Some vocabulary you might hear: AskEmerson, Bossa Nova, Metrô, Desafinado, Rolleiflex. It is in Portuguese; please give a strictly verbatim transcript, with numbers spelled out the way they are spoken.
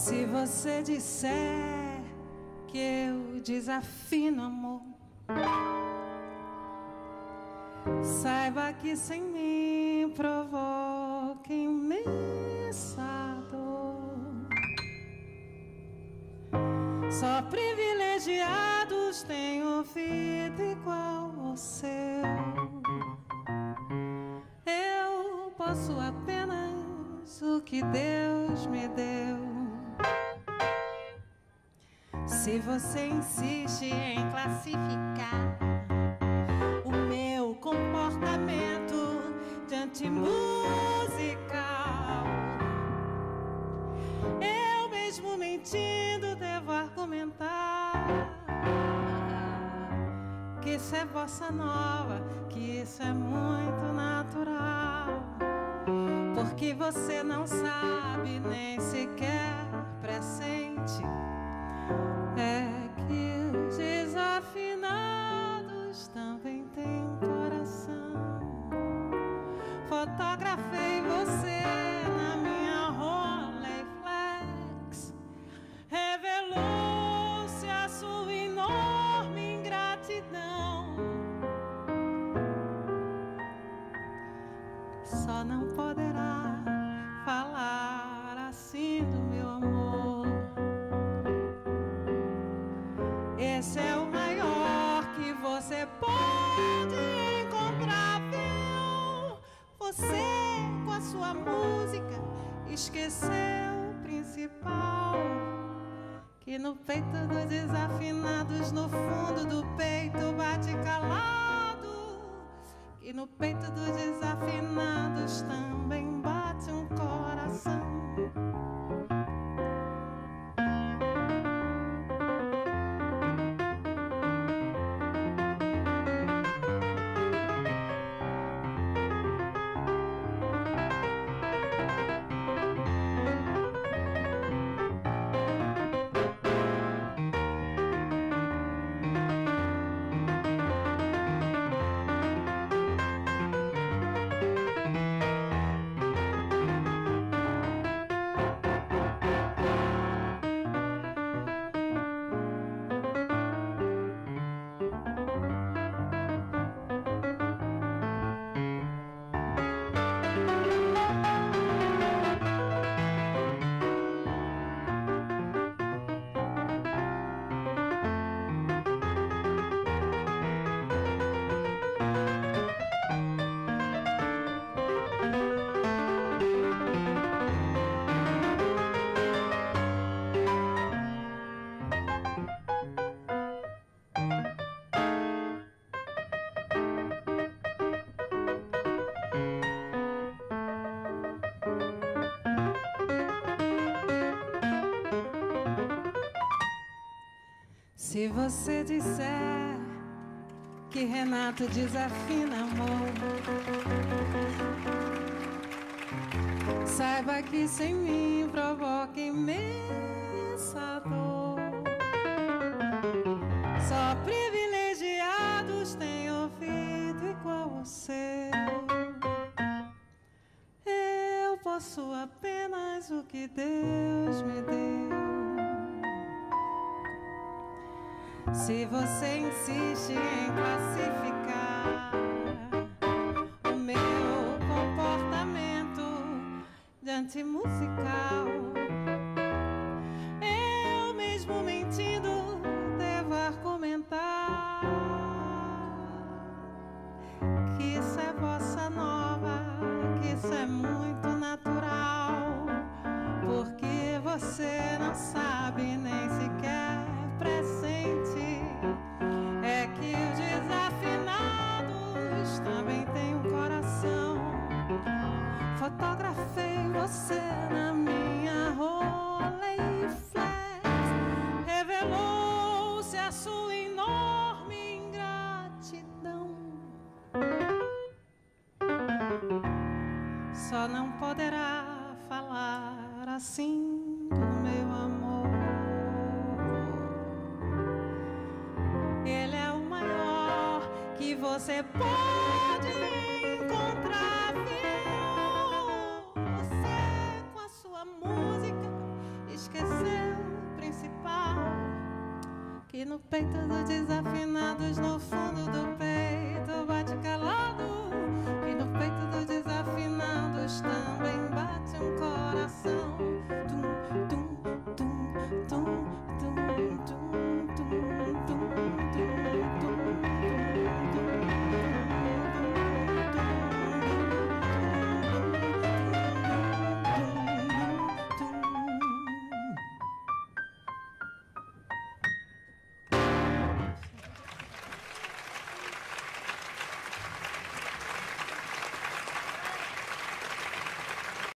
Se você disser que eu desafino, amor, saiba que sem mim provoca imensa dor. Só privilegiados têm ouvido igual ao seu. Eu posso apenas o que Deus me deu. Se você insiste em classificar o meu comportamento de antimusical, eu mesmo mentindo devo argumentar que isso é bossa nova, que isso é muito natural, porque você não sabe nem sequer pressente é que os desafinados também têm coração. Fotografei você na minha Rolleiflex, revelou-se a sua enorme ingratidão. Só não poderá falar assim do meu amor. Esse é o maior que você pode encontrar, viu? Você, com a sua música, esqueceu o principal, que no peito dos desafinados, no fundo do peito bate calado, que no peito dos desafinados também bate um coração. Se você disser que Renato desafina, amor, saiba que sem mim provoca imensa dor. Só privilegiados têm ouvido igual ao seu. Eu posso apenas o que Deus me deu. Se você insiste em classificar o meu comportamento de antimusical, eu mesmo mentindo devo argumentar que isso é bossa nova, que isso é muito natural, porque você não sabe nem sequer presente é que os desafinados também têm um coração. Fotografei você na minha Rolleiflex, revelou-se a sua enorme ingratidão. Só não poderá falar assim do meu amor. Ele é o maior que você pode encontrar, viu? Você, com a sua música, esqueceu no peito dos desafinados, no fundo do peito bate calado. E no peito dos desafinados também bate um coração.